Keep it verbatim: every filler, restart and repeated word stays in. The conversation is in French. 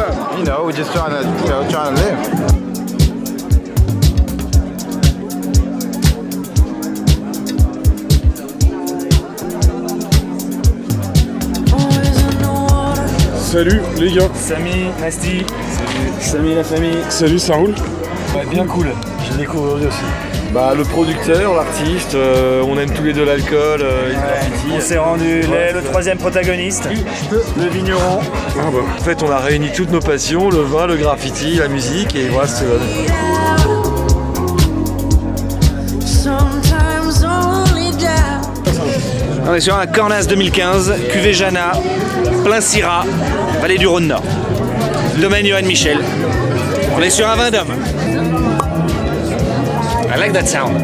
up. You know, we're just trying to, you know, trying to live. Salut les gars. Samy, Nasty. Salut. Samy la famille. Salut, ça roule? Ouais, bien cool. J'ai découvert aujourd'hui aussi. Bah, le producteur, l'artiste, euh, on aime tous les deux l'alcool, euh, ouais, on s'est rendu ouais, le, le troisième protagoniste, le vigneron. Ah bah. En fait, on a réuni toutes nos passions, le vin, le graffiti, la musique, et voilà ce que ça donne. On est sur un Cornas deux mille quinze, Q V Jana, plein Syrah, vallée du Rhône-Nord. Domaine Johan Michel. On est sur un vin d'homme. I like that sound.